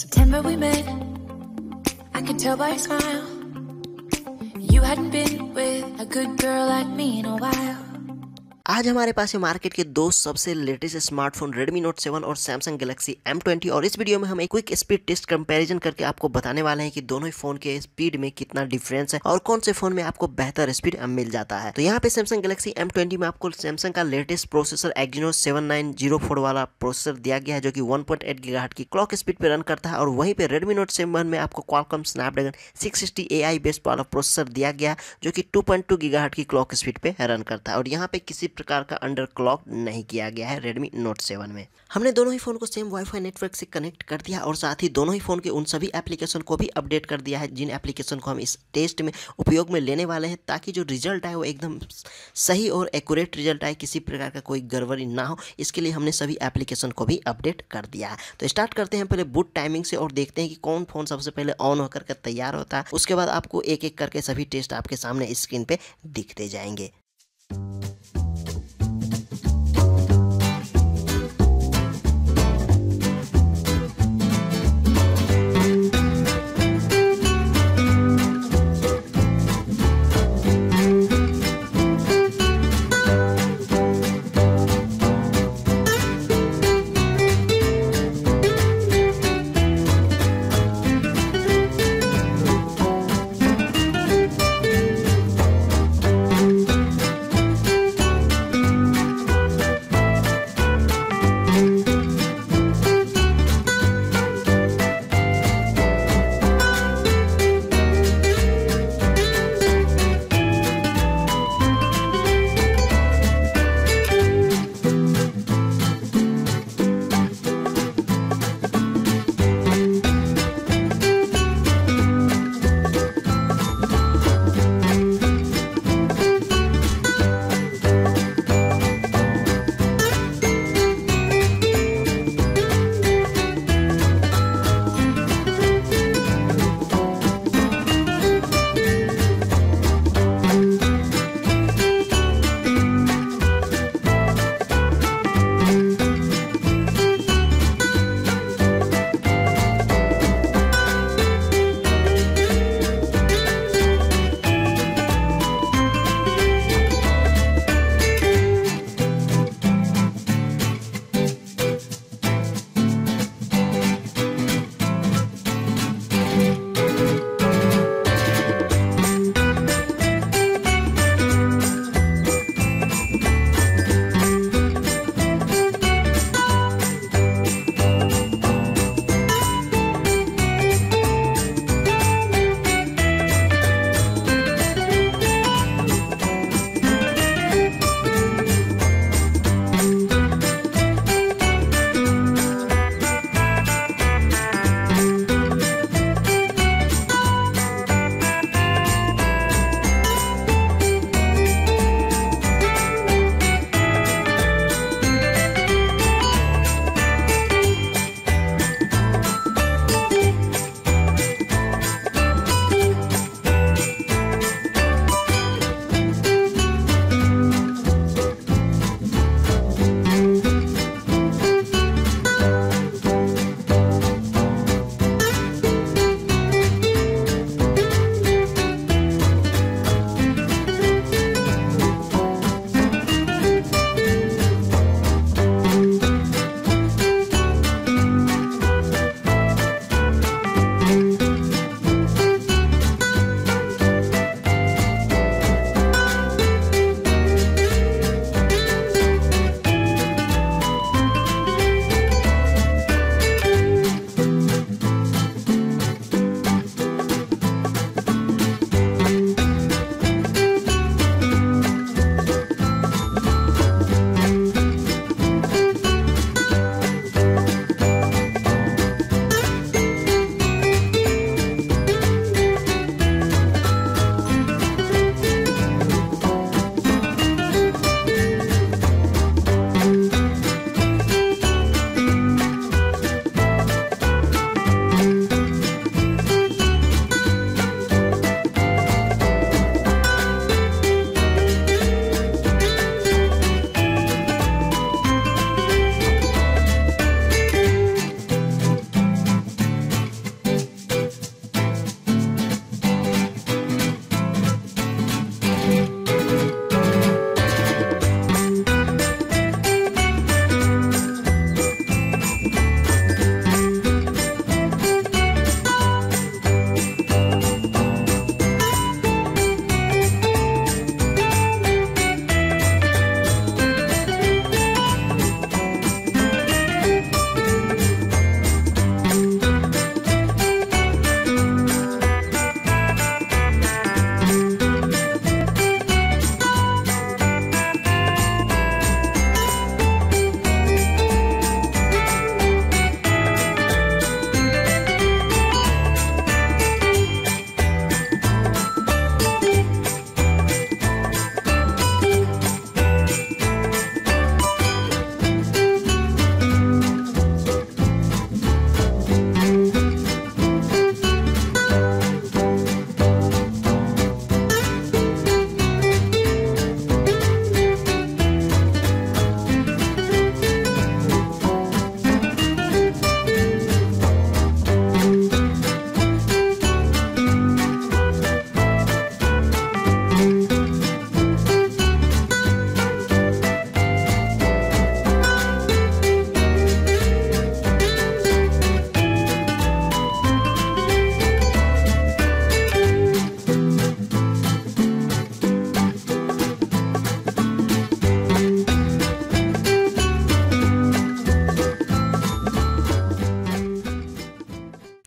September we met, I could tell by your smile, you hadn't been with a good girl like me in a while. आज हमारे पास है market के दो सबसे latest smartphone Redmi Note 7 और Samsung Galaxy M20 और इस video में हम एक क्विक स्पीड टेस्ट कंपैरिजन करके आपको बताने वाले हैं कि दोनों ही फोन के स्पीड में कितना डिफरेंस है और कौन से फोन में आपको बेहतर स्पीड मिल जाता है। तो यहाँ पे Samsung Galaxy M20 में आपको Samsung का लेटेस्ट प्रोसेसर Exynos 7 9040 वाला प्रोसेसर दिया गया है जो की 1.8 GHz की क्लॉक स्पीड पे रन करता है और वहीं पे Redmi Note 7 में आपको Qualcomm Snapdragon 660 AI बेस्ड वाला प्रोसेसर दिया गया जो की 2.2 GHz की क्लॉक स्पीड पे रन करता है और यहाँ पे किसी प्रकार का अंडरक्लॉक नहीं किया गया है Redmi Note 7 में। हमने दोनों ही फोन को सेम वाईफाई नेटवर्क से कनेक्ट कर दिया और साथ ही दोनों ही फोन के उन सभी एप्लीकेशन को भी अपडेट कर दिया है जिन एप्लीकेशन को हम इस टेस्ट में उपयोग में लेने वाले हैं ताकि जो रिजल्ट आए वो एकदम सही और एक्यूरेट रिजल्ट आए, किसी प्रकार का कोई गड़बड़ी ना हो, इसके लिए हमने सभी एप्लीकेशन को भी अपडेट कर दिया है। तो स्टार्ट करते हैं पहले बूट टाइमिंग से और देखते हैं कि कौन फोन सबसे पहले ऑन होकर तैयार होता है। उसके बाद आपको एक एक करके सभी टेस्ट आपके सामने स्क्रीन पर दिखते जाएंगे।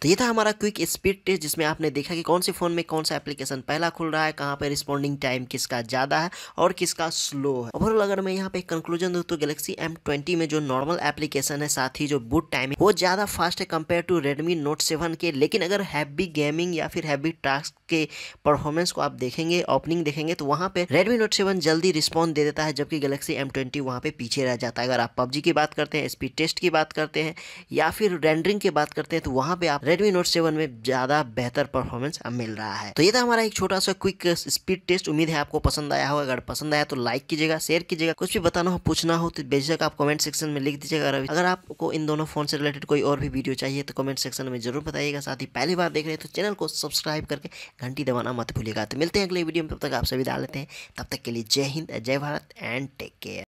तो ये था हमारा क्विक स्पीड टेस्ट जिसमें आपने देखा कि कौन से फ़ोन में कौन सा एप्लीकेशन पहला खुल रहा है, कहाँ पर रिस्पॉन्डिंग टाइम किसका ज़्यादा है और किसका स्लो है। ओवरऑल अगर मैं यहाँ पे कंक्लूजन दूँ तो गैलेक्सी M20 में जो नॉर्मल एप्लीकेशन है साथ ही जो बूट टाइम वो ज़्यादा फास्ट है कंपेयर टू रेडमी नोट 7 के। लेकिन अगर हैवी गेमिंग या फिर हैवी टास्क के परफॉर्मेंस को आप देखेंगे, ओपनिंग देखेंगे, तो वहाँ पे रेडमी नोट 7 जल्दी रिस्पॉन्स दे देता है जबकि गैलेक्सी M20 वहाँ पे पीछे रह जाता है। अगर आप PUBG की बात करते हैं, स्पीड टेस्ट की बात करते हैं या फिर रेंडरिंग की बात करते हैं, तो वहाँ पे आप रेडमी नोट 7 में ज़्यादा बेहतर परफॉर्मेंस मिल रहा है। तो ये था हमारा एक छोटा सा क्विक स्पीड टेस्ट, उम्मीद है आपको पसंद आया होगा। अगर पसंद आया तो लाइक कीजिएगा, शेयर कीजिएगा, कुछ भी बताना हो पूछना हो तो बेशक आप कमेंट सेक्शन में लिख दीजिएगा। अगर आपको इन दोनों फोन से रिलेटेड कोई और भी वीडियो चाहिए तो कमेंट सेक्शन में जरूर बताइएगा। साथ ही पहली बार देख रहे हैं तो चैनल को सब्सक्राइब करके घंटी दबाना मत भूलिएगा। तो मिलते हैं अगले वीडियो में, तब तक आप सभी डाल लेते हैं। तब तक के लिए जय हिंद, जय भारत एंड टेक केयर।